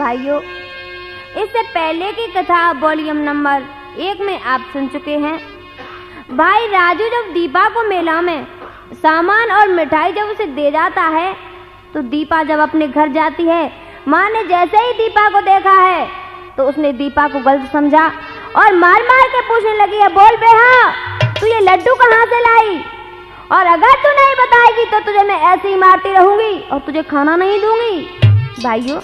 भाइयों, इससे पहले की कथा वॉल्यूम नंबर 1 में आप सुन चुके हैं। भाई राजू जब दीपा को मेला में सामान और मिठाई जब उसे दे जाता है तो दीपा जब अपने घर जाती है, माँ ने जैसे ही दीपा को देखा है तो उसने दीपा को गलत समझा और मार मार के पूछने लगी है, बोल बेटा तू ये लड्डू कहाँ से लाई, और अगर तू नहीं बताएगी तो तुझे मैं ऐसे ही मारती रहूंगी और तुझे खाना नहीं दूंगी। भाइयों,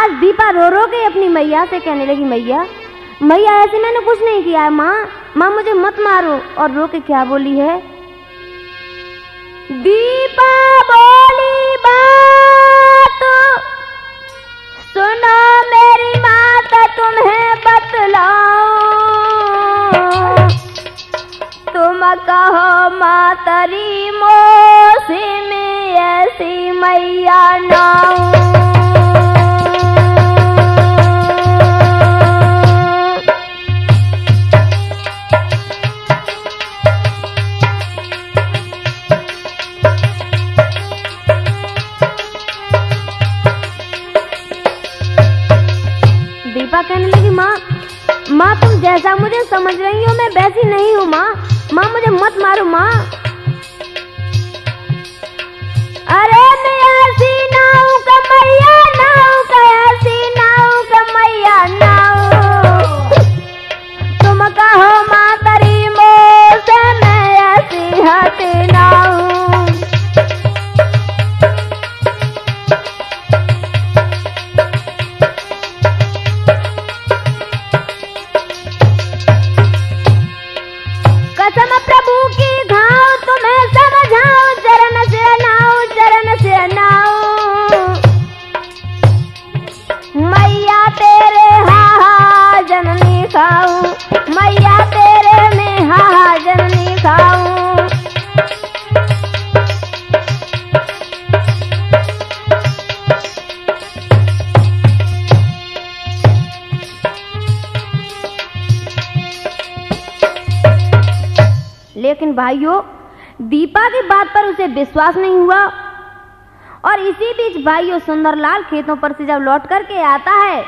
आज दीपा रो रो के अपनी मैया से कहने लगी, मैया मैया ऐसे मैंने कुछ नहीं किया है, माँ माँ मुझे मत मारो। और रो के क्या बोली है, दीपा बोली बात सुनो मेरी माता तुम्हें बतलाओ, तुम कहो मातरी मोसी में ऐसी मैया ना। कहने लगी, माँ माँ तुम जैसा मुझे समझ रही हो मैं वैसी नहीं हूँ, माँ माँ मुझे मत मारो माँ। अरे मैं ऐसी ना हूँ कमैया ना हूँ, ऐसी ना हूँ कमैया ना हूँ, तुम कहो माँ तेरी मोह से मैं ऐसी हती ना हूँ। लेकिन भाइयों, दीपा की बात पर उसे विश्वास नहीं हुआ। और इसी बीच भाइयों सुंदरलाल खेतों पर से जब लौट करके आता है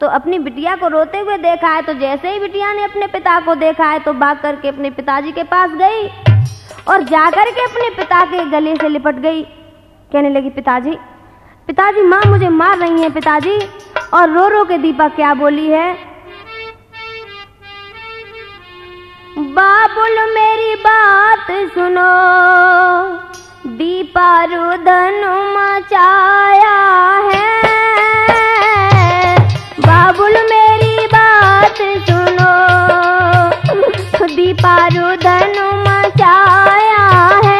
तो अपनी बिटिया को रोते हुए देखा है। तो जैसे ही बिटिया ने अपने पिता को देखा है तो भाग करके अपने पिताजी के पास गई और जाकर के अपने पिता के गले से लिपट गई। कहने लगी, पिताजी पिताजी माँ मुझे मार रही है पिताजी। और रो रो के दीपा क्या बोली है, बाबुल मेरी बात सुनो, दीपा रुदन मचाया है, बाबुल मेरी बात सुनो दीपा रुदन मचाया है।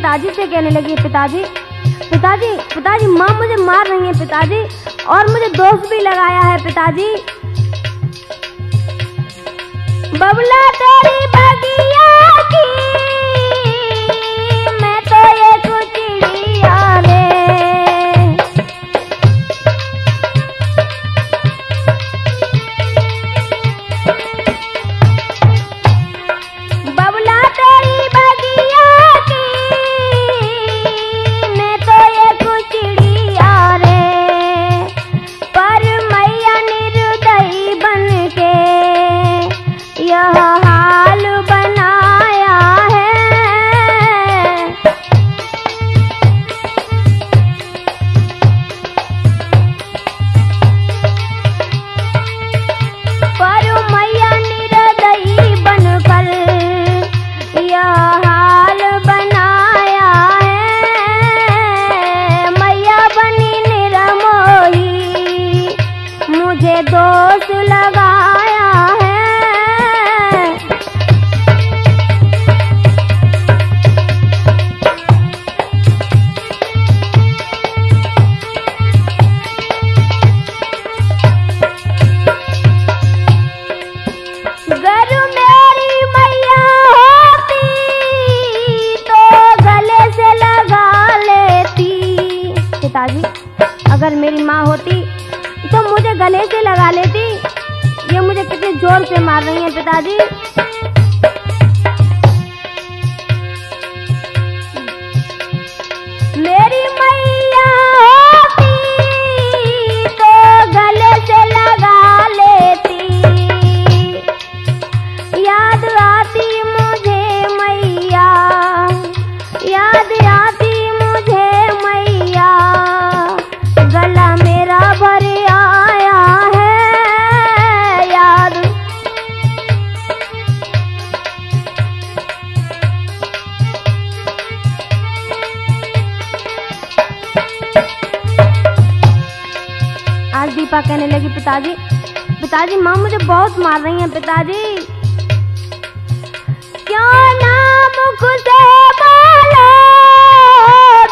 पिताजी से कहने लगी, पिताजी पिताजी पिताजी माँ मुझे मार रही है पिताजी, और मुझे दोष भी लगाया है पिताजी। बबुला तेरी बगिया की मैं तो ये कुचिड़िया ले, हाँ। मार रही हैं पिताजी। मेरी मैया होती तो गले से लगा लेती, याद आती मुझे मैया, याद आती मुझे मैया। गला मेरा भर आया है याद, आज दीपा कहने लगी पिताजी पिताजी माँ मुझे बहुत मार रही हैं पिताजी। क्यों ना मुख से बोलो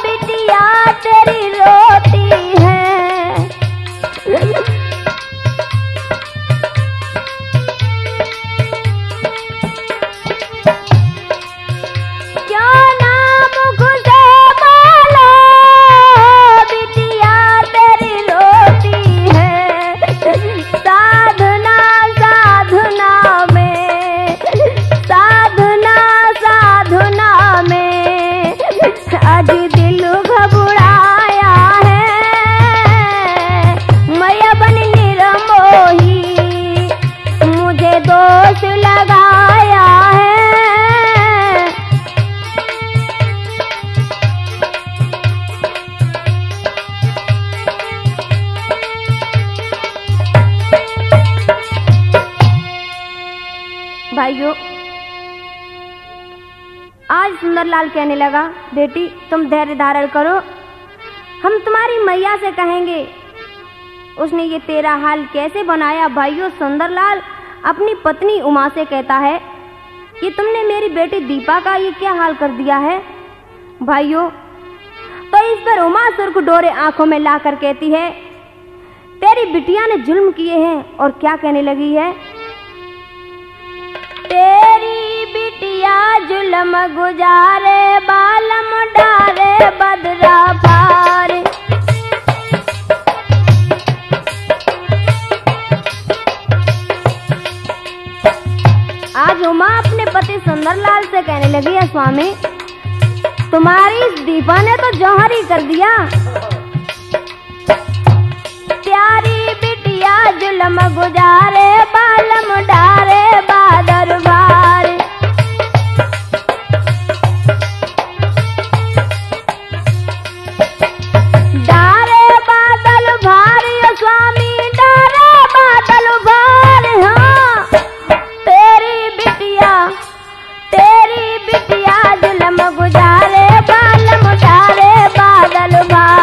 बिटिया तेरी रोती है। भाइयों आज सुंदरलाल कहने लगा बेटी तुम धैर्य धारण करो, हम तुम्हारी मैया से कहेंगे उसने ये तेरा हाल कैसे बनाया। भाइयों सुंदरलाल अपनी पत्नी उमा से कहता है कि तुमने मेरी बेटी दीपा का ये क्या हाल कर दिया है। भाइयों तो इस पर उमा सुर्ख डोरे आंखों में लाकर कहती है तेरी बिटिया ने जुल्म किए हैं। और क्या कहने लगी है, तेरी बिटिया जुलम गुजारे बालम डारे बदरा पार। आज उमा अपने पति सुंदरलाल से कहने लगी है स्वामी तुम्हारी इस दीपा ने तो जौहर ही कर दिया। प्यारी बिटिया जुलम गुजारे बालम डारे दरबार। डारे बादल भारी स्वामी डारे बादल भार। हाँ तेरी बिटिया जुलम गुजारे बालम डारे बादल भार।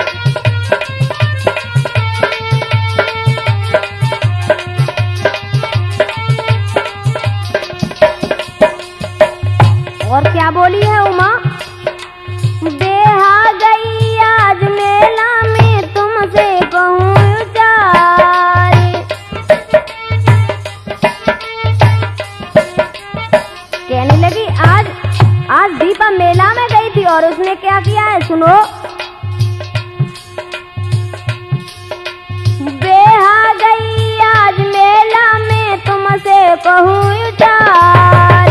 और क्या बोली है उमा, देहा गई आज मेला में तुमसे कहूँ उतार। कहने लगी आज दीपा मेला में गई थी और उसने क्या किया है सुनो। देहा गई आज मेला में तुमसे कहूँ उतार।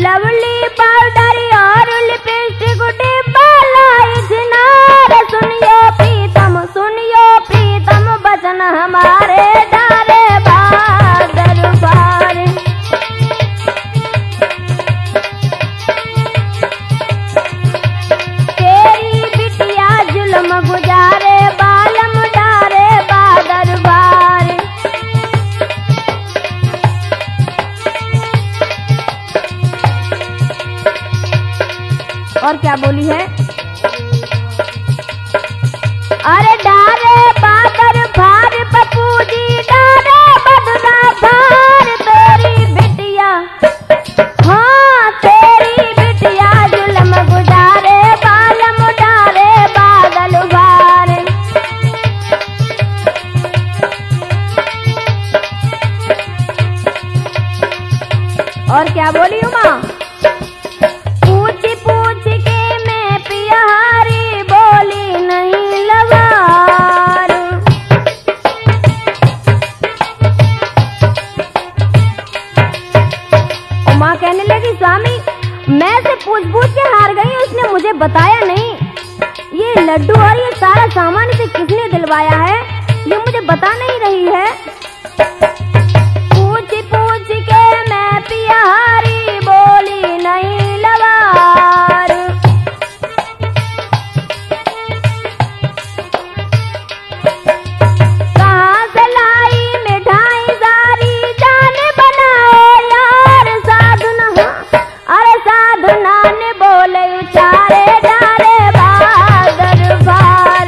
लवली पाउडर और लिपस्टिक डिब्बा लाई छिनार। सुनियो प्रीतम बचन हमारे डारे दरबार। तेरी बिटिया जुलम गुजारे बालम डारे बादरबार। और क्या बोली है, अरे डारे बादर भार पपूजी डारे बदरा भार। तेरी बिटिया हाँ तेरी बिटिया जुलम गुजारे बालम डारे बादल भार। और क्या बोली उमा, पूछ के बताया नहीं। ये लड्डू और ये सारा सामान इसे किसने दिलवाया है ये मुझे बता नहीं रही है। पूछ पूछ के मैं प्यारी बोली नहीं लवार, कहाँ से लाई मिठाई सारी जाने बनाए यार। साधना अरे साधना ने बोले उचारे डाले दरबार।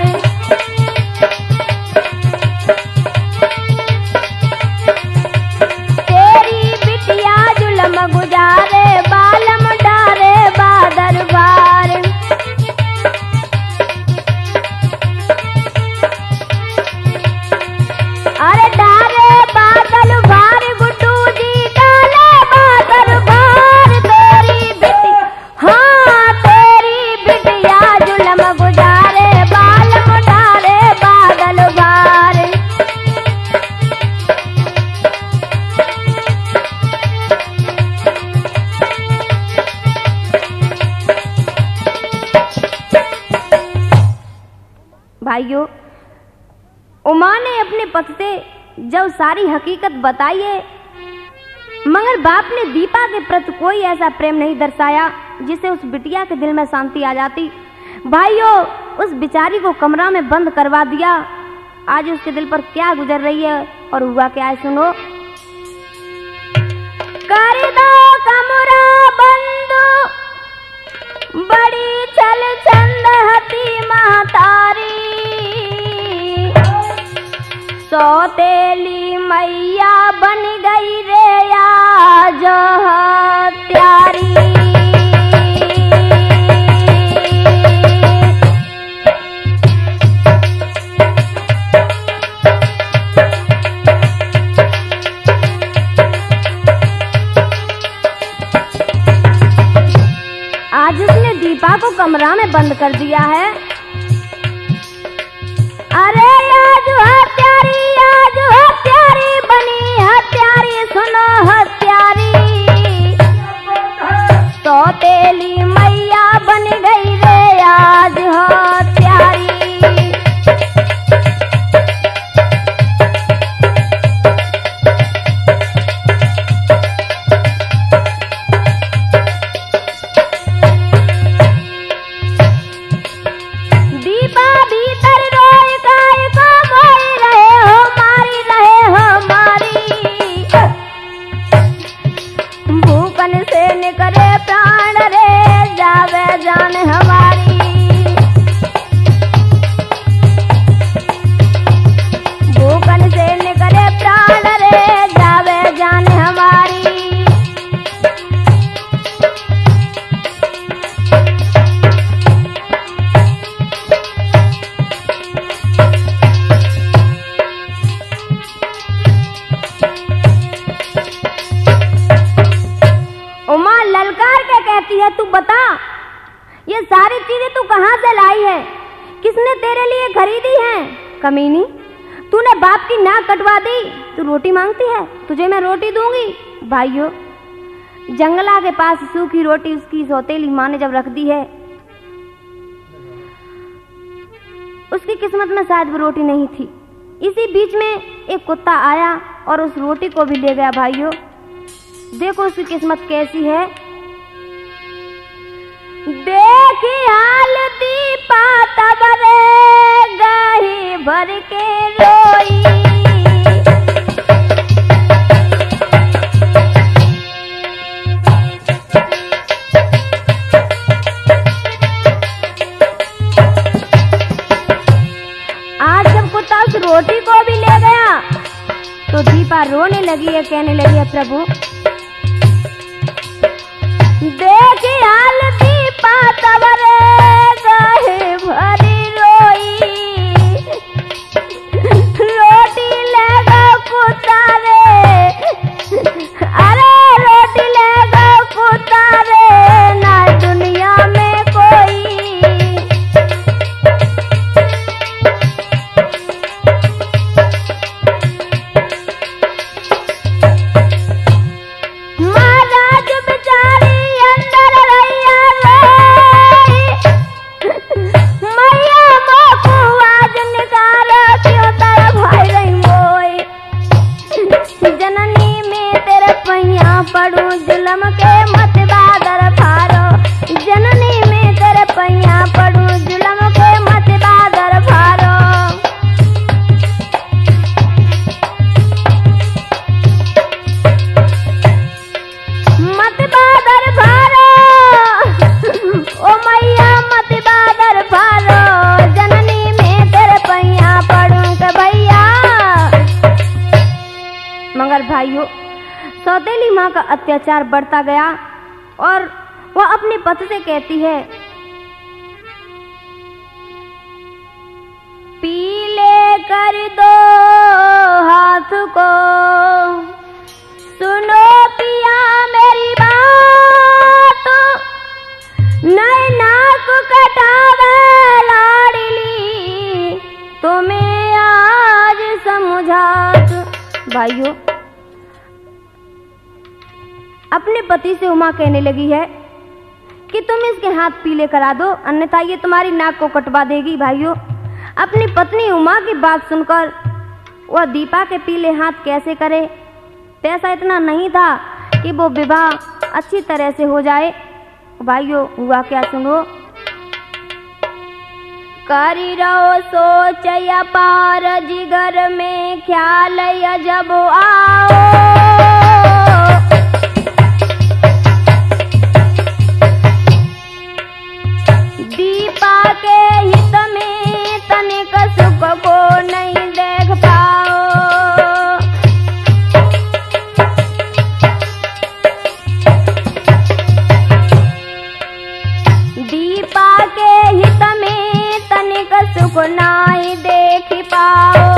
तेरी बिटिया जुलम गुजारे बालम डारे बा दरबार। अरे डारे बादल भार गुड्डू जी डाले बा दरबार। तेरी बिटिया हाँ तेरी बिटिया जुलम गुजारे बालम डारे बादल भार। भाइयों, उमा ने अपने पति से जब सारी हकीकत बताई है, मगर बाप ने दीपा के प्रति कोई ऐसा प्रेम नहीं दर्शाया जिसे उस बिटिया के दिल में शांति आ जाती। भाइयों, उस बिचारी को कमरा में बंद करवा दिया। आज उसके दिल पर क्या गुजर रही है और हुआ क्या है सुनो। कर दो कमरा बंद बड़ी छल छंद हती महतारी, सौतेली मैया बन गई रे आज हत्यारी। आज उसने दीपा को कमरा में बंद कर दिया है। अरे आज हत्यारी बनी हत्यारी, सुनो हत्यारी। सौतेली मैया बन गई रे आज हत्यारी। कमीनी, तूने बाप की नाक कटवा दी, तू रोटी मांगती है, तुझे मैं रोटी दूंगी। भाइयों, जंगला के पास सूखी रोटी उसकी सौतेली माँ ने जब रख दी है, उसकी किस्मत में शायद वो रोटी नहीं थी। इसी बीच में एक कुत्ता आया और उस रोटी को भी ले गया। भाइयों, देखो उसकी किस्मत कैसी है। देखी हालती पाता बरे गही भर के रोई। आज जब कुत्ता उस रोटी को भी ले गया तो दीपा रोने लगी है, कहने लगी है प्रभु देखी हालती पाता बरे गही भरी रोई। रोटी ले गो कुत्ता रे, अरे रोटी ले गो कुत्ता रे, ना दुनिया में कोई। महाराज बेचारी अंदर रैया पड़ू जुलम के मत बादर फारो, जननी में कर पैया पड़ू जुलम के मत बादर फारो। मत बादर फारो ओ मैया मत बादर फारो, जननी में कर पैया पड़ू के भैया। मगर भाइयों सौतेली माँ का अत्याचार बढ़ता गया और वह अपने पति से कहती है, पीले कर दो हाथ को, सुनो पिया मेरी बात, नए नाक कटावे लाडली तुम्हें आज समझात। भाइयों अपने पति से उमा कहने लगी है कि तुम इसके हाथ पीले करा दो अन्यथा ये तुम्हारी नाक को कटवा देगी। भाइयों अपनी पत्नी उमा की बात सुनकर वह दीपा के पीले हाथ कैसे करे, पैसा इतना नहीं था कि वो विवाह अच्छी तरह से हो जाए। भाइयों हुआ क्या सुनो, करी रहो सोच या पार जिगर में ख्याल या जब आओ, दीपा के हित में तनिक सुख को नहीं देख पाओ। दीपा के हित में तनिक सुख नहीं देख पाओ,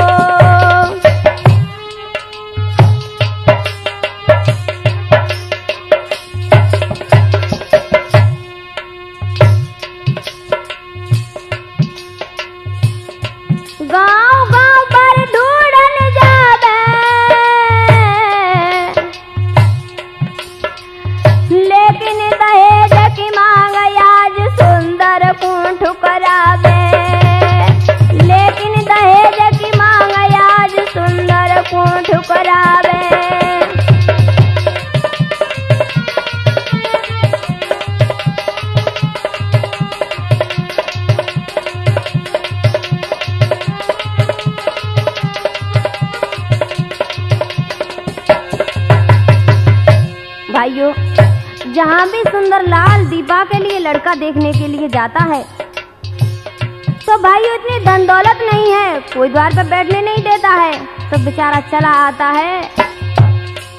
देखने के लिए जाता है। तो भाइयों इतनी धन दौलत नहीं है, कोई द्वार पर बैठने नहीं देता है, तो बेचारा चला आता है।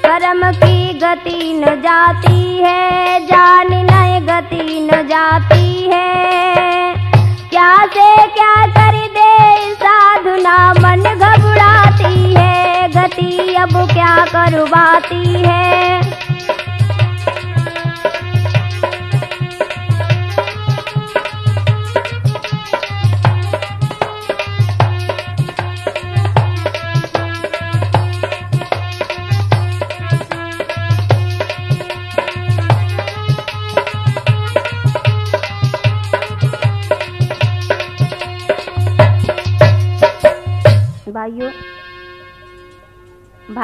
कर्म की गति न जाती है, जान न गति न जाती है, क्या से क्या कर दे साधु ना मन घबराती है, गति अब क्या करवाती है।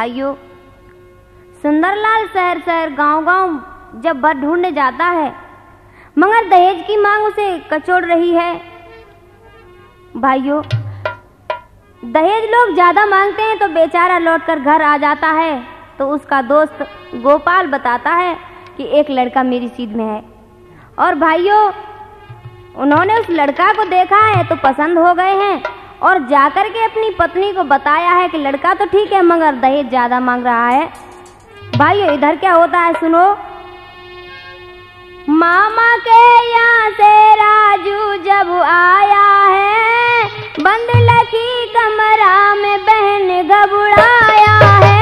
भाइयों सुंदरलाल शहर शहर गांव गांव जब वर ढूंढने जाता है, मगर दहेज की मांग उसे कचोड़ रही है। भाइयों दहेज लोग ज्यादा मांगते हैं तो बेचारा लौटकर घर आ जाता है, तो उसका दोस्त गोपाल बताता है कि एक लड़का मेरी सीध में है। और भाइयों उन्होंने उस लड़का को देखा है तो पसंद हो गए हैं और जाकर के अपनी पत्नी को बताया है कि लड़का तो ठीक है मगर दहेज ज्यादा मांग रहा है। भाइयों इधर क्या होता है सुनो, मामा के यहाँ से राजू जब आया है, बंद लगी कमरा में बहन घबराया है।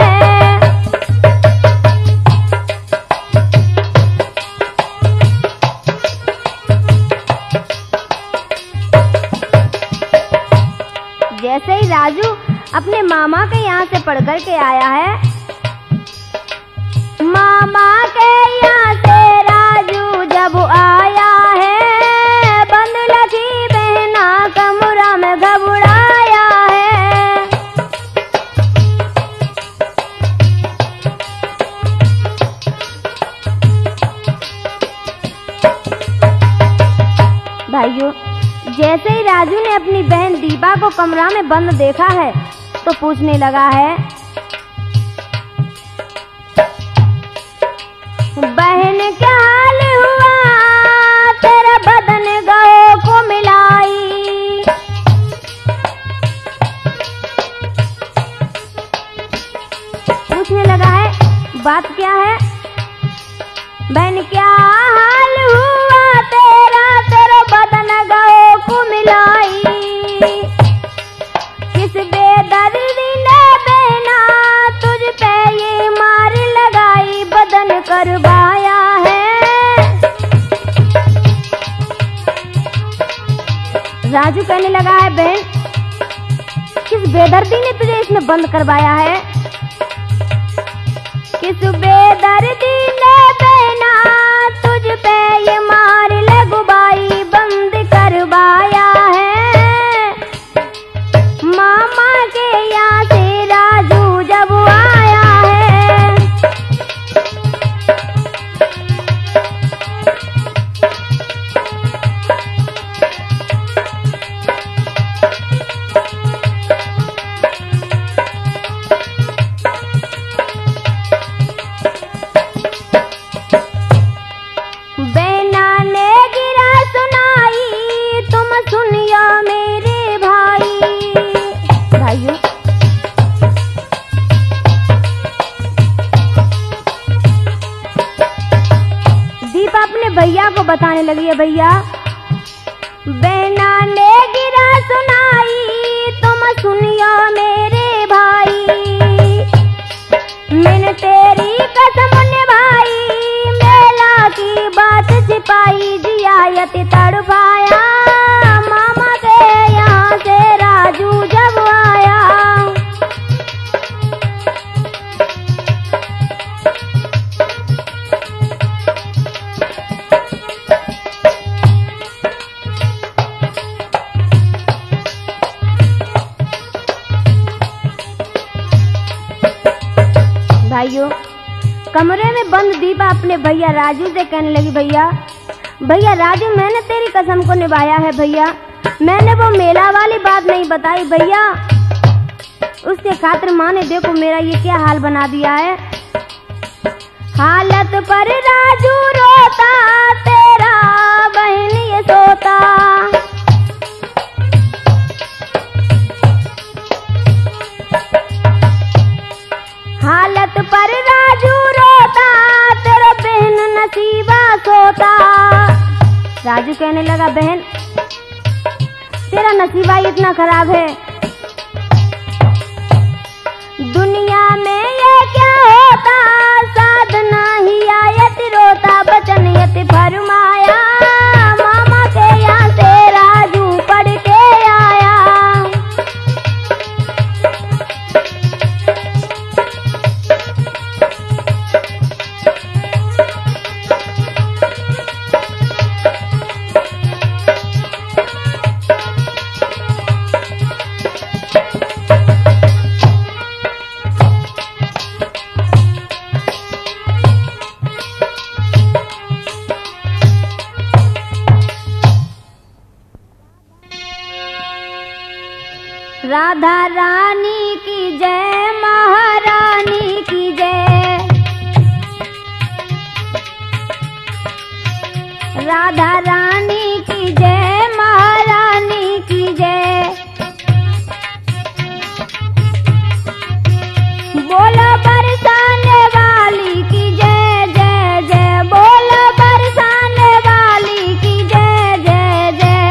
जैसे ही राजू अपने मामा के यहाँ से पढ़ कर के आया है, मामा के यहाँ से राजू जब आया है, बंद लगी बहना कमरा में घबराया है। राजू ने अपनी बहन दीपा को कमरा में बंद देखा है तो पूछने लगा है, बहन क्या हाल हुआ तेरा बदन गौ को मिलाई। पूछने लगा है बात क्या है, बहन क्या हाल हुआ तेरा तेरा बदन गौ को मिलाई। किस बेदर्दी ने बहना तुझ पे ये मार लगाई, बदन करवा राजू कहने लगा है बहन किस बेदर्दी ने तुझे इसमें बंद करवाया है। किस बेदर्दी ने बहना तुझ पे ये मार लगुबाई, बंद करवाया है। मामा के यहाँ से राजू जब आया है बताने लगी है, भैया बेना ने गिरा सुनाई तुम सुनियो मेरे भाई, मैंने तेरी कसम निभाई, मेला की बात छिपाई, जिया यति तड़पाया। मामा के यहाँ से राजू जब आया, कमरे में बंद दीपा अपने भैया राजू से कहने लगी, भैया राजू मैंने तेरी कसम को निभाया है, भैया मैंने वो मेला वाली बात नहीं बताई, भैया उसके खातिर माँ ने देखो मेरा ये क्या हाल बना दिया है। हालत पर राजू रोता, तेरा बहन ये सोता। हालत पर राजू रोता, तेरा बहन नसीबा सोता। राजू कहने लगा बहन तेरा नसीबा इतना खराब है, दुनिया में ये क्या होता, साधना ही आयत रोता, बचन यति फरमाया। मामा के यहाँ से राजू पढ़ के आया, राधा रानी की जय, महारानी की जय, राधा रानी की जय, महारानी की जय। बोलो बरसाने वाली की जय जय जय, बोलो बरसाने वाली की जय जय जय।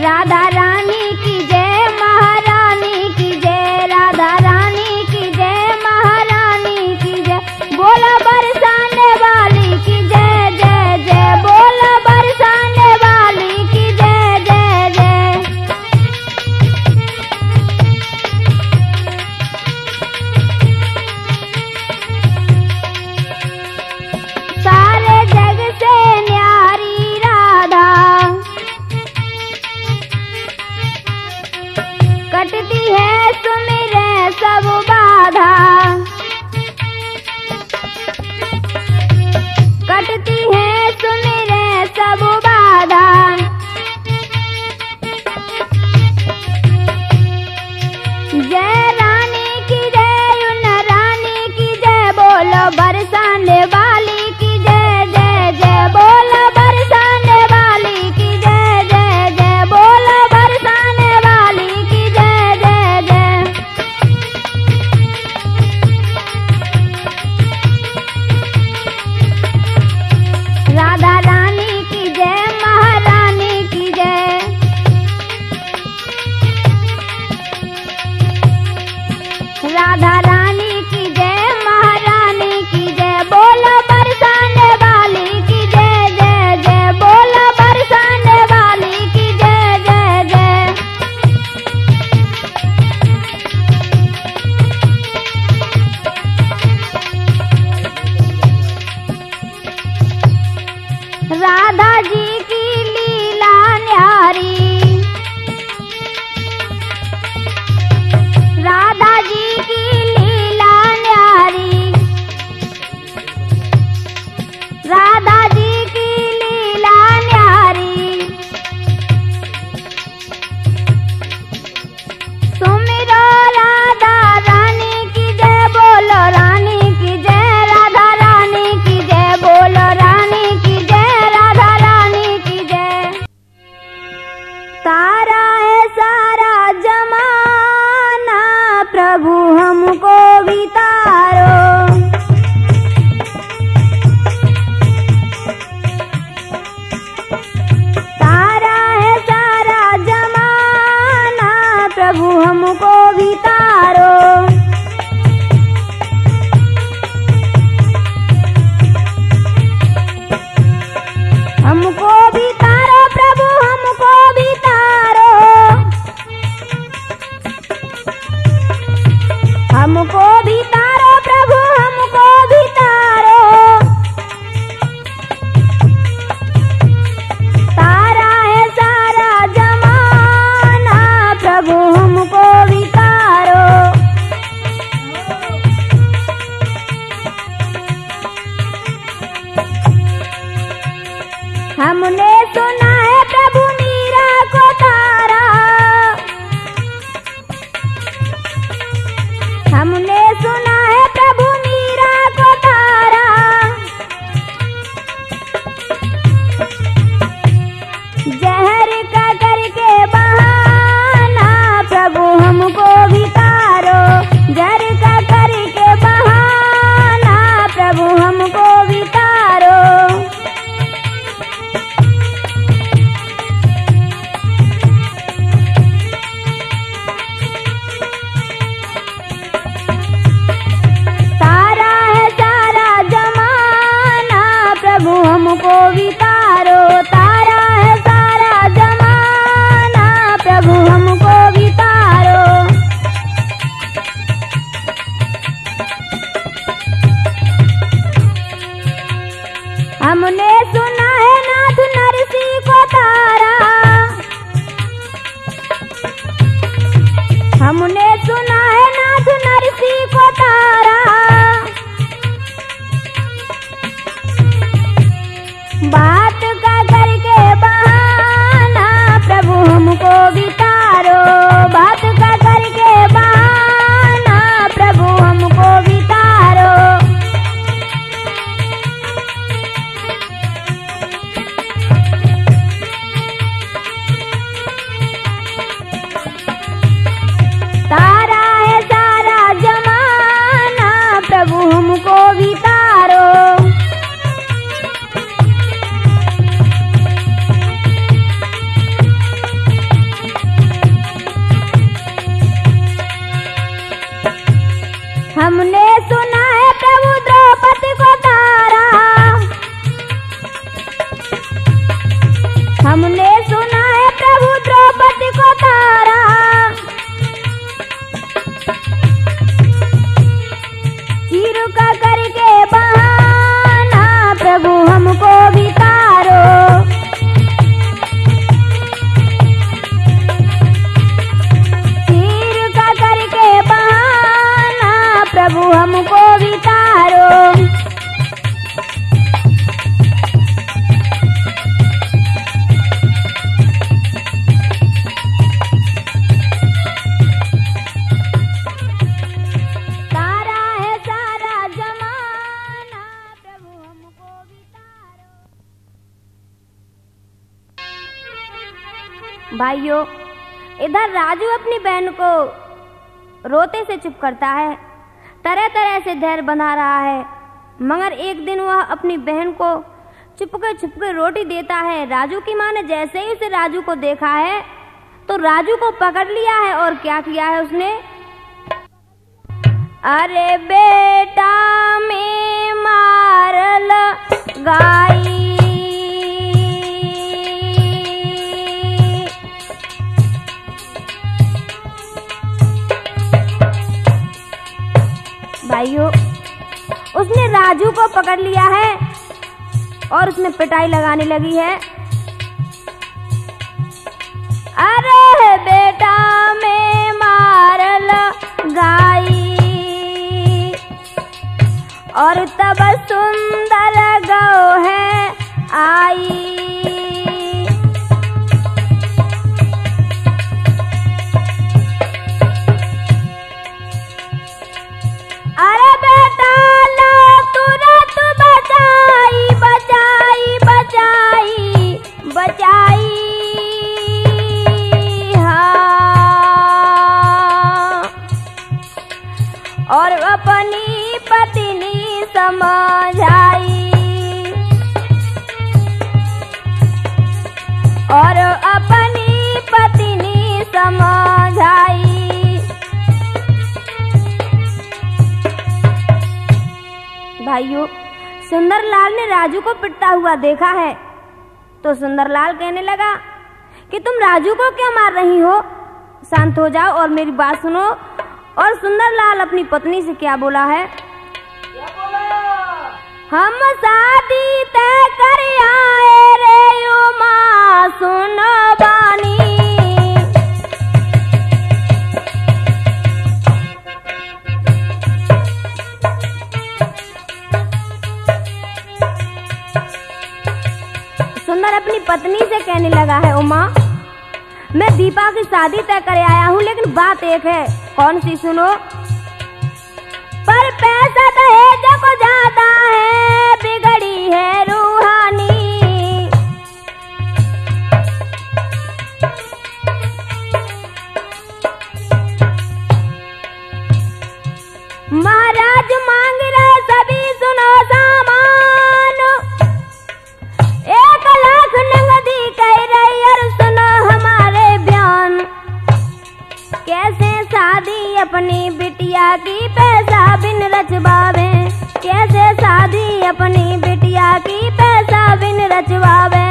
राधा रानी की जय, महारानी की जय, राधा रानी की जय, महारानी की जय, बोलो बरसाने वाली की जय जय जय, बोलो बरसाने वाली की जय जय जय। सारे जग से न्यारी राधा कटती है, सुमिरे सब बाधा, कटती है सुमिरे सब बाधा। जय रानी की जय, उन रानी की जय, बोलो बरसाने वाली की जय जय जय, बोलो बरसाने वाली की जय जय जय, बोलो बरसाने वाली की जय जय जय। राधा रानी की जय, महारानी की जय, राधा रानी की जय, महारानी की जय, बोलो बरसाने वाली की जय जय जय, बोलो बरसाने वाली की जय जय जय। राधा जी की लीला न्यारी, राधा जी की लीला न्यारी, राधा जी की लीला न्यारी। सुमिरो राधा रानी की जय, बोलो रानी की जय, राधा रानी की जय, बोलो रानी की जय, राधा रानी की जय। तारा है सारा जमाना, प्रभु हमको भी तारो, तारा है सारा जमाना, प्रभु हमको भी तारो। हमको भी तारो प्रभु, हमको भी तारो, हमको भी तारो प्रभु, हमको भी तारो। तारा है सारा जमाना, प्रभु हमको भी तारो। हमने सुना है प्रभु मीरा को तारा, हमने सुना है प्रभु मीरा को तारा। जहर का करके बहाना, प्रभु हमको भी तारो, जहर का करके बहाना, प्रभु हमको भी तारो। तारा है सारा जमाना, प्रभु हमको भी तारो, तारा है सारा जमाना, प्रभु हमको भी तारो। हमने सुना है नाथ नरसी को तारा, हमने सुना है नाथ नरसी को तारा। बात का करके बहाना, प्रभु हमको भी तारो, बात का करके बहाना, प्रभु हमको भी तारो। चिरुका करके बहाना प्रभु हमको भी तारो, चिरुका करके बहाना प्रभु हमको भी तारो। भाइयों, इधर राजू अपनी बहन को रोते से चुप करता है, तरह तरह से धैर्य बंधा रहा है, मगर एक दिन वह अपनी बहन को चुपके रोटी देता है। राजू की मां ने जैसे ही उसे राजू को देखा है तो राजू को पकड़ लिया है और क्या किया है उसने, अरे बेटा मैं मार लगाई, उसने राजू को पकड़ लिया है और उसमें पिटाई लगाने लगी है। अरे बेटा मैं मार लगाई और तब सुंदर गौ है आई, और अपनी पत्नी समझाई, और अपनी पत्नी समझाई। भाइयों, सुंदरलाल ने राजू को पिटता हुआ देखा है तो सुंदरलाल कहने लगा कि तुम राजू को क्या मार रही हो, शांत हो जाओ और मेरी बात सुनो। और सुंदरलाल अपनी पत्नी से क्या बोला है, हम शादी तय कर आए रे ओ मां सुन बानी, सुंदर अपनी पत्नी से कहने लगा है, ओ मां मैं दीपा की शादी तय कर आया हूँ, लेकिन बात एक है, कौन सी सुनो, पर पैसा दहेज को जाता है, बिगड़ी है रूहानी, महाराज मांग रहे सभी सुनो सामान, 1 लाख नगदी कह रही और सुनो हमारे बयान, कैसे शादी अपनी बिटिया की पैसा बिन रचवावे, कैसे शादी अपनी बिटिया की पैसा बिन रचवावे।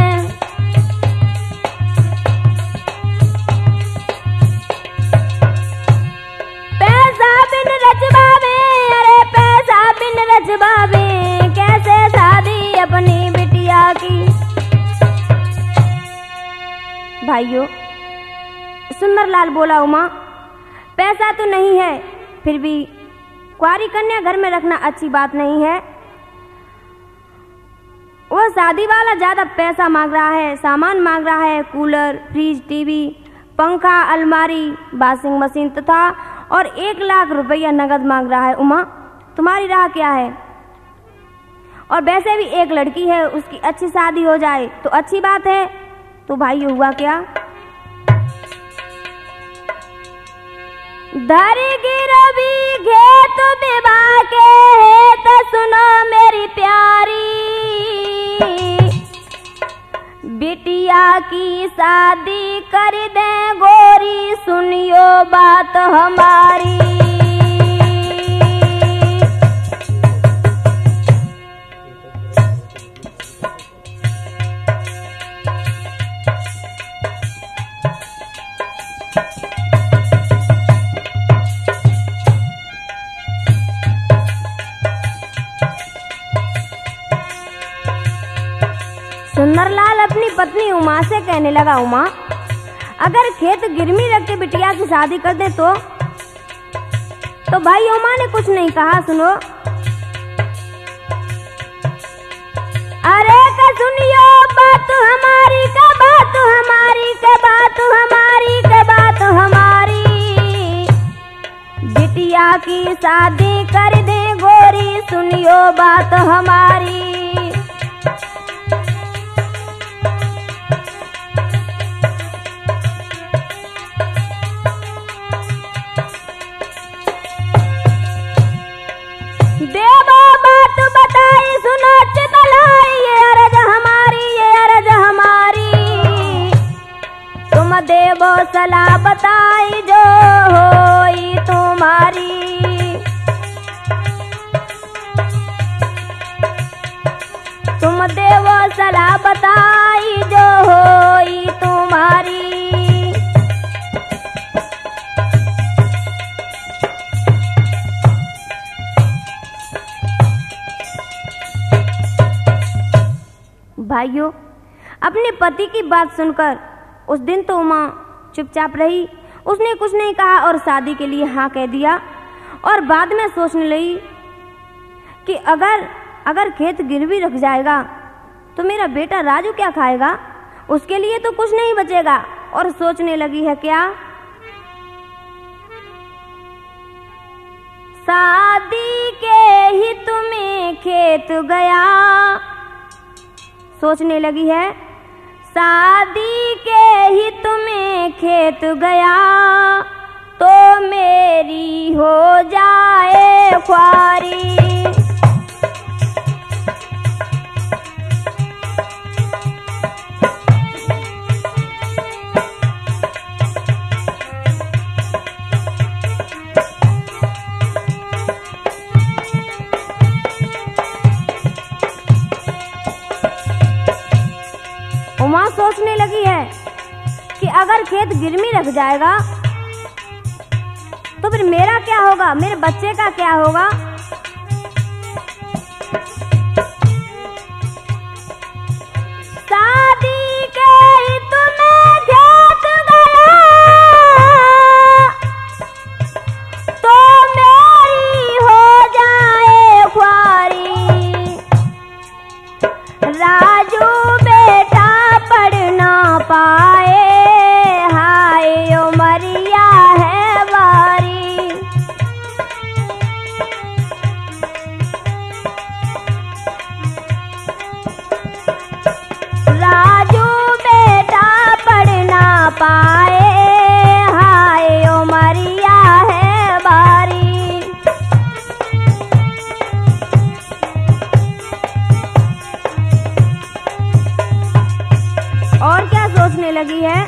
पैसा बिन रचवावे, अरे पैसा बिन रचवावे, कैसे शादी अपनी बिटिया की। भाइयों, सुंदरलाल बोला, उमा पैसा तो नहीं है, फिर भी कुंवारी कन्या घर में रखना अच्छी बात नहीं है, वह शादी वाला ज्यादा पैसा मांग रहा है, सामान मांग रहा है, कूलर, फ्रिज, टीवी, पंखा, अलमारी, वॉशिंग मशीन तथा और 1 लाख रुपया नगद मांग रहा है। उमा तुम्हारी राह क्या है, और वैसे भी एक लड़की है, उसकी अच्छी शादी हो जाए तो अच्छी बात है। तो भाई हुआ क्या, धर गिरवी घेत विवाह के हेत सुनो मेरी प्यारी, बिटिया की शादी कर दे गोरी, सुनियो बात हमारी। अपनी पत्नी उमा से कहने लगा, उमा अगर खेत गिरवी रख के बिटिया की शादी कर दे तो भाई उमा ने कुछ नहीं कहा। सुनो, अरे का सुनियो बात हमारी का बात हमारी का बात हमारी का बात हमारी, बिटिया की शादी कर दे गोरी, सुनियो बात हमारी। देवा बात बताई सुनो चितलाई, ये अरज हमारी ये अरज हमारी, तुम देवो सलाह बताई जो होई तुम्हारी। तुम देवो सलाह बताई जो होई तुम्हारी। भाइयों, अपने पति की बात सुनकर उस दिन तो उमा चुपचाप रही, उसने कुछ नहीं कहा और शादी के लिए हाँ कह दिया। और बाद में सोचने लगी कि अगर खेत गिरवी रख जाएगा तो मेरा बेटा राजू क्या खाएगा, उसके लिए तो कुछ नहीं बचेगा। और सोचने लगी है क्या शादी के ही तुम्हें खेत गया, सोचने लगी है शादी के ही तुम्हें खेत गया, तो मेरी हो जाए ख्वारी। सोचने लगी है कि अगर खेत गिरवी रख जाएगा तो फिर मेरा क्या होगा, मेरे बच्चे का क्या होगा। शादी के तुम्हें खेत गया तो मेरी हो जाए ख्वारी, राजू बेटा पढ़ ना पाए, हाय उमरिया है बारी। राजू बेटा पढ़ ना पाए, हाय उमरिया है बारी। और क्या सोचने लगी है,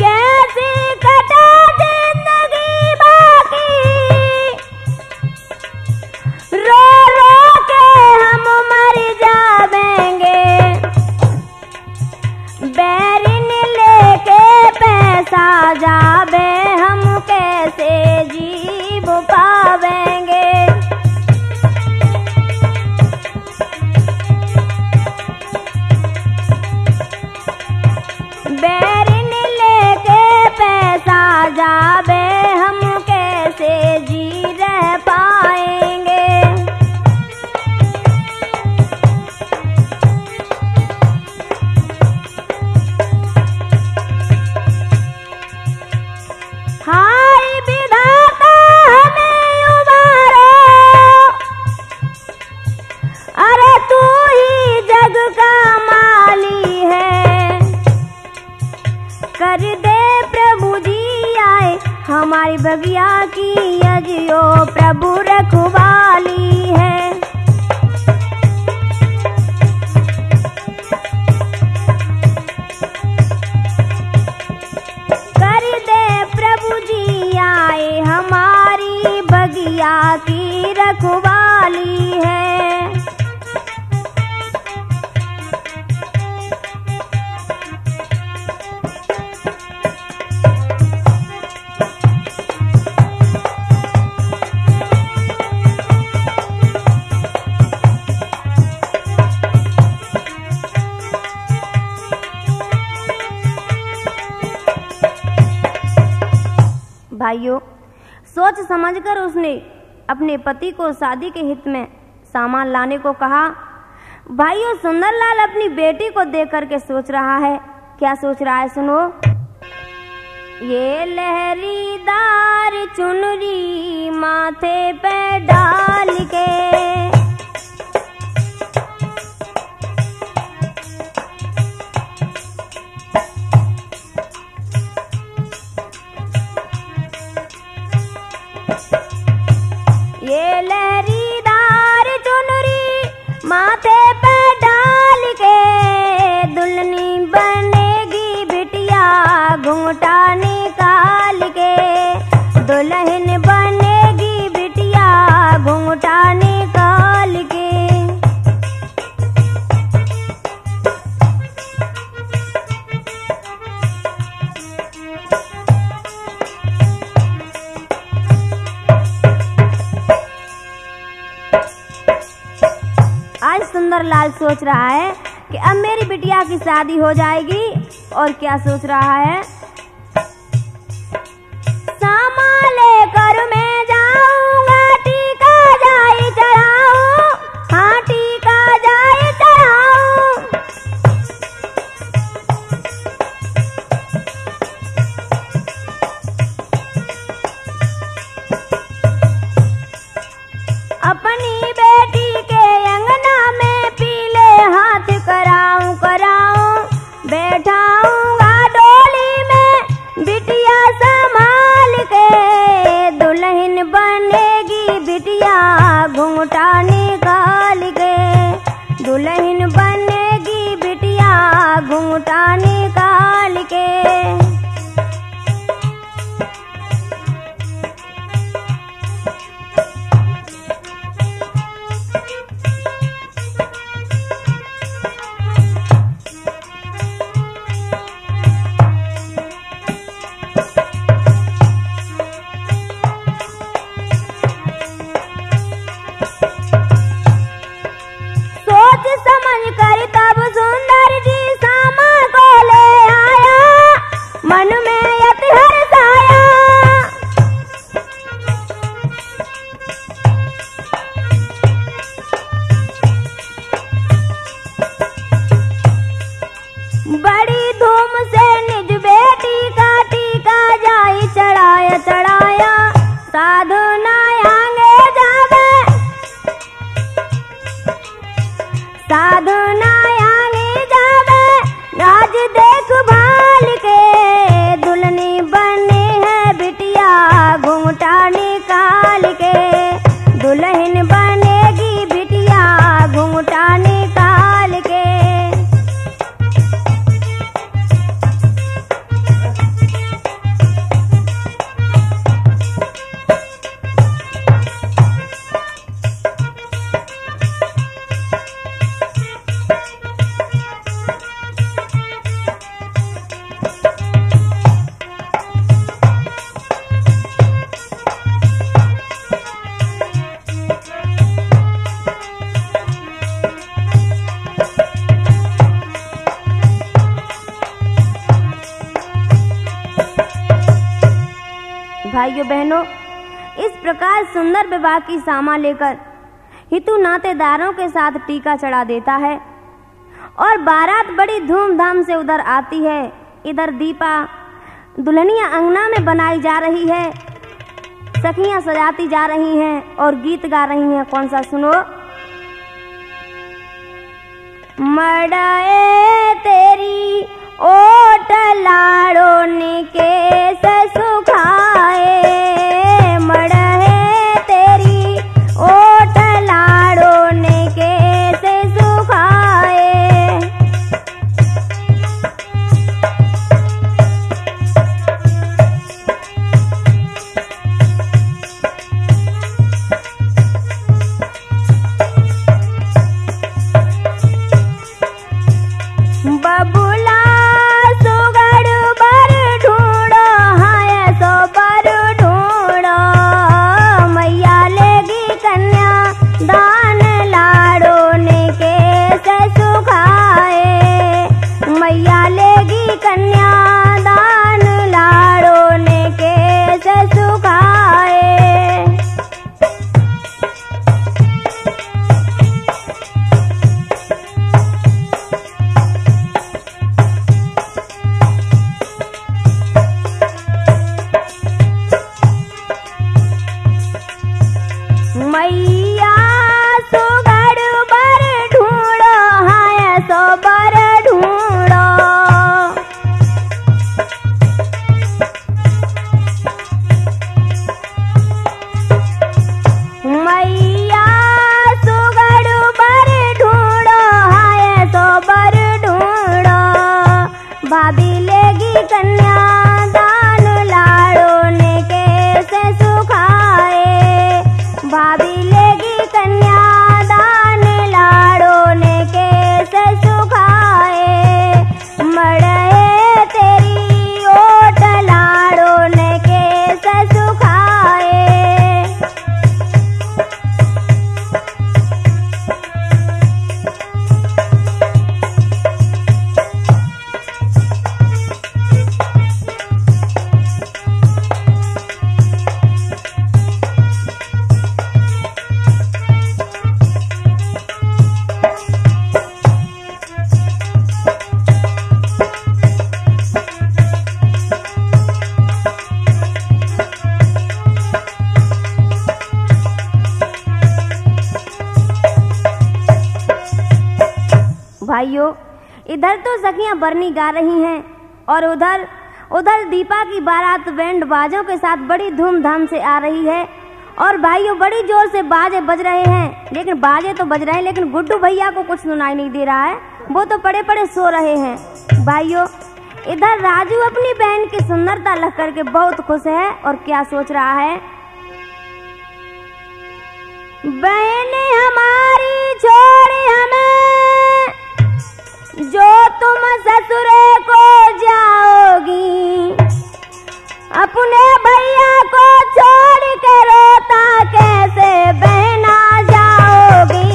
कैसे कटा जिंदगी बाकी, रो रो के हम मर जाएंगे, बैरिन लेके पैसा जावे, हम कैसे जीव पावेंगे। जाबे हम कैसे जी रह पाएंगे। हाय विधाता हमें उबारो, अरे तू ही जग का माली है, कर दे प्रभु जी हमारी बगिया की अजियो, प्रभु रखवाली है। कर दे प्रभु जी आए हमारी बगिया की रखवाली है। भाइयों, सोच समझकर उसने अपने पति को शादी के हित में सामान लाने को कहा। भाइयों, सुंदरलाल अपनी बेटी को देख करके सोच रहा है। क्या सोच रहा है सुनो। ये लहरीदार चुनरी माथे पे डाल के सोच रहा है कि अब मेरी बिटिया की शादी हो जाएगी। और क्या सोच रहा है, सामा लेकर मैं जाऊंगा, टीका जाए चढ़ाऊं, हाँ टीका जाए चढ़ाऊं, अपनी बेटी के अंगना में हाथ कराऊं कराऊं, बैठाऊंगा डोली में बिटिया संभाल के, दुल्हन बनेगी बिटिया घूंघटा निकाल के, दुल्हन बनेगी बिटिया घूंघटा निकाल के। भाइयों बहनों, इस प्रकार सुंदर विवाह की सामा लेकर हितु नातेदारों के साथ टीका चढ़ा देता है और बारात बड़ी धूमधाम से उधर आती है। इधर दीपा दुल्हनिया अंगना में बनाई जा रही है, सखियां सजाती जा रही हैं और गीत गा रही हैं। कौन सा सुनो। मड़ाए तेरी ओट लाड़ों ने केस सुखाए, मड़हे तेरी ओट लाड़ों ने केस सुखाए। बबुला सुगड़ पर ढूंढो है भाइयों, इधर तो सखियां बरनी गा रही हैं और उधर दीपा की बारात बैंड बाजों के साथ बड़ी धूमधाम से आ रही है। और भाइयों बड़ी जोर से बाजे बज रहे हैं, लेकिन बाजे तो बज रहे हैं लेकिन गुड्डू भैया को कुछ सुनाई नहीं दे रहा है, वो तो पड़े पड़े सो रहे हैं। भाइयों इधर राजू अपनी बहन की सुंदरता लग करके बहुत खुश है और क्या सोच रहा है, बहन हमारी छोड़ हमें जो तुम ससुरे को जाओगी, अपने भैया को छोड़ के रोता कैसे बहना जाओगी।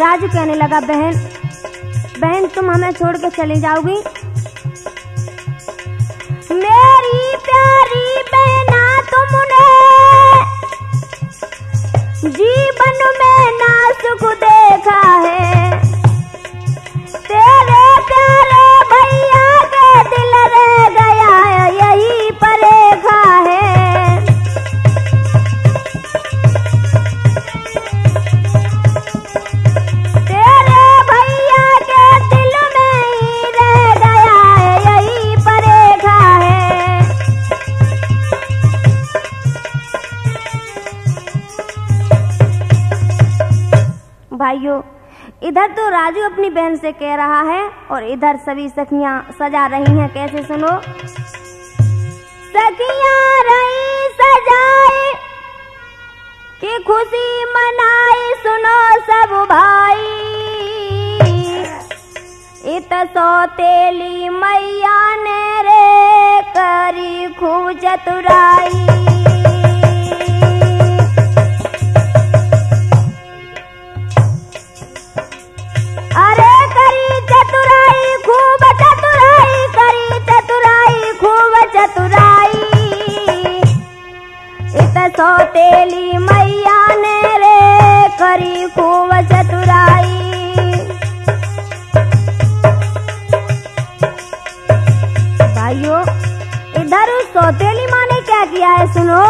राजू कहने लगा, बहन तुम हमें छोड़ के चली जाओगी। मेरी प्यारी बहना तुमने जीवन में ना सुख देखा है, तेरे प्यारे भैया के दिल रह गया है यही परेखा है। भाइयों इधर तो राजू अपनी बहन से कह रहा है और इधर सभी सखियां सजा रही हैं, कैसे सुनो। सखियां रही सजाए कि खुशी मनाए, सुनो सब भाई इत सौतेली मैया ने रे करी खूब चतुराई। सौतेली मैया ने रे करी खूब चतुराई। भाइयों इधर सौतेली माँ ने क्या किया है, सुनो।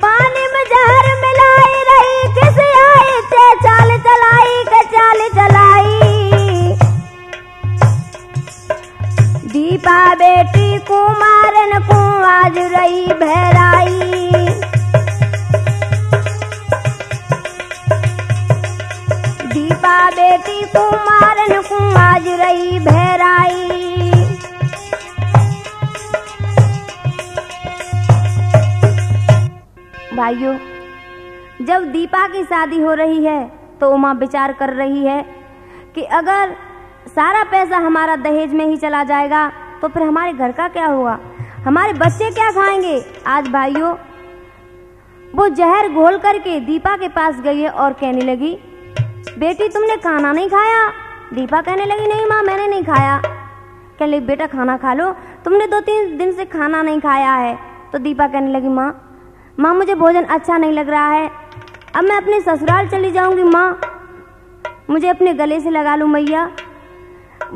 पानी में जहर मिलाई रही किस आई से चाल चलाई के चाल चलाई, दीपा बेटी कुमारन को आज रही भराई। दीपा बेटी कुमारन को आज रही भराई। भाइयों जब दीपा की शादी हो रही है तो उमा विचार कर रही है कि अगर सारा पैसा हमारा दहेज में ही चला जाएगा तो फिर हमारे घर का क्या होगा, हमारे बच्चे क्या खाएंगे। आज भाइयों वो जहर घोल करके दीपा के पास गई है और कहने लगी, बेटी तुमने खाना नहीं खाया। दीपा कहने लगी, नहीं माँ मैंने नहीं खाया। कह लगी, बेटा खाना खा लो, तुमने 2-3 दिन से खाना नहीं खाया है। तो दीपा कहने लगी, माँ मुझे भोजन अच्छा नहीं लग रहा है, अब मैं अपने ससुराल चली जाऊँगी, माँ मुझे अपने गले से लगा लो मैया।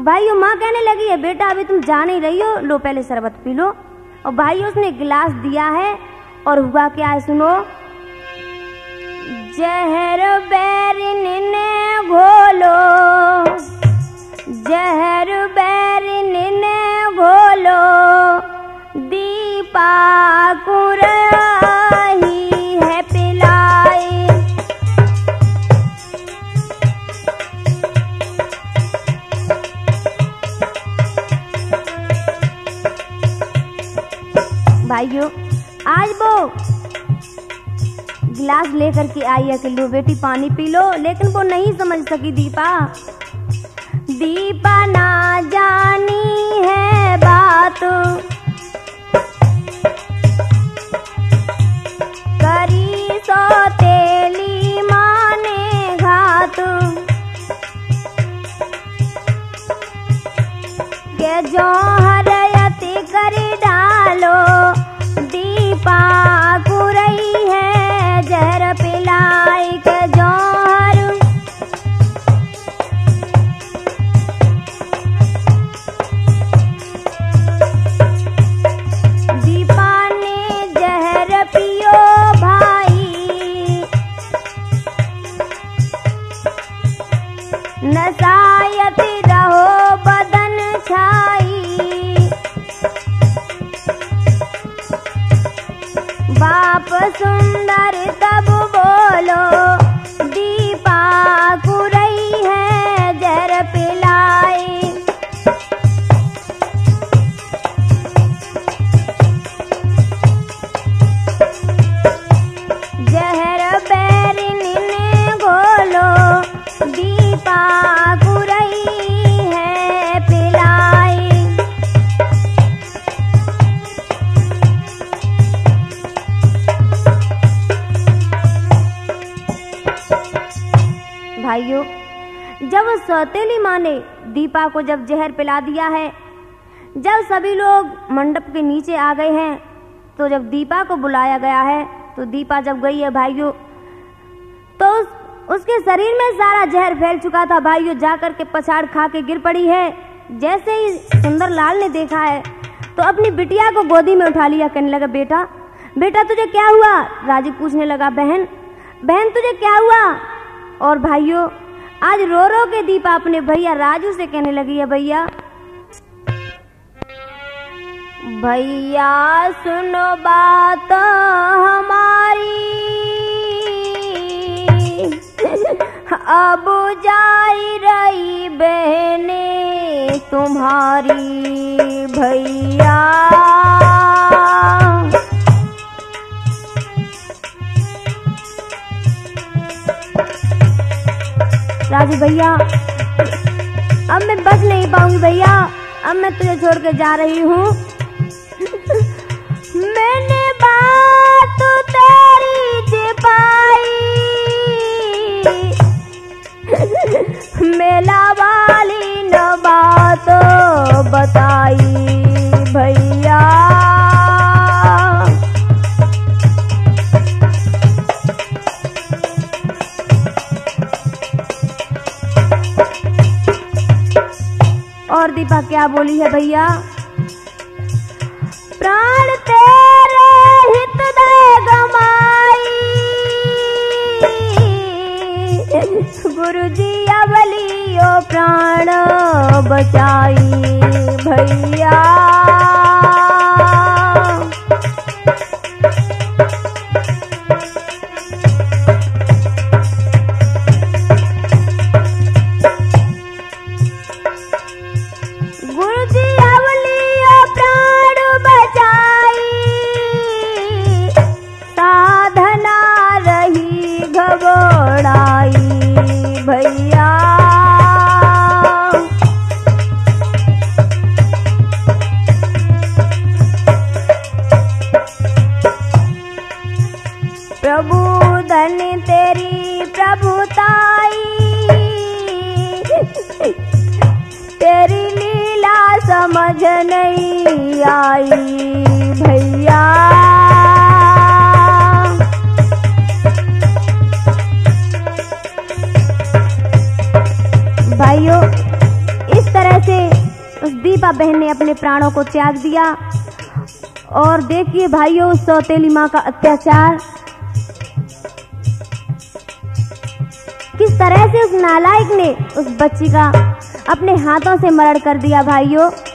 भाइयों माँ कहने लगी है, बेटा अभी तुम जा नहीं रही हो, लो पहले शरबत पी लो। और भाइयों उसने गिलास दिया है और हुआ क्या है, सुनो। जहर बैरिन ने घोलो, जहर बैरिन ने घोलो, दीपा कुराही है पिलाई। भाइयों आज वो गिलास लेकर के आई है कि लो बेटी पानी पी लो, लेकिन वो नहीं समझ सकी दीपा। दीपा ना जानी है बात करी सौतेली माँ ने घात, के जो हरयति कर डालो नसायति रहो बदन छाई, बाप सुंदर तब बोलो दीपा कुरई है जर पिलाई। जहर बैरिन ने घोलो दीपा भाइयों, जब सौतेली माँ ने दीपा को जब जहर पिला दिया है, जब सभी लोग मंडप के नीचे आ गए हैं, तो जब दीपा को बुलाया गया है, तो दीपा जब गई है भाइयों, तो उसके शरीर में सारा जहर फैल चुका था भाइयों, जाकर के पछाड़ खा के गिर पड़ी है। जैसे ही सुंदरलाल ने देखा है तो अपनी बिटिया को गोदी में उठा लिया, कहने लगा बेटा बेटा तुझे क्या हुआ। राजू पूछने लगा बहन बहन तुझे क्या हुआ। और भाइयों आज रो रो के दीपा अपने भैया राजू से कहने लगी है भैया भैया सुनो बात हमारी, अब जाई रही बहने तुम्हारी। भैया राजू भैया अब मैं बच नहीं पाऊंगी भैया, अब मैं तुझे छोड़ के जा रही हूँ। मैंने बात तो तेरी छिपाई, मेला वाली न बात बताई। भैया और दीपा क्या बोली है भैया प्राण तेरे हित में गमाई, गुरुजी अबलियो प्राण बचाई। भैया प्रभु धन तेरी प्रभुताई, तेरी लीला समझ नहीं आई। भैया भाइयों इस तरह से उस दीपा बहन ने अपने प्राणों को त्याग दिया। और देखिए भाइयों उस सौतेली माँ का अत्याचार किस तरह से उस नालायक ने उस बच्ची का अपने हाथों से मर्डर कर दिया भाइयों।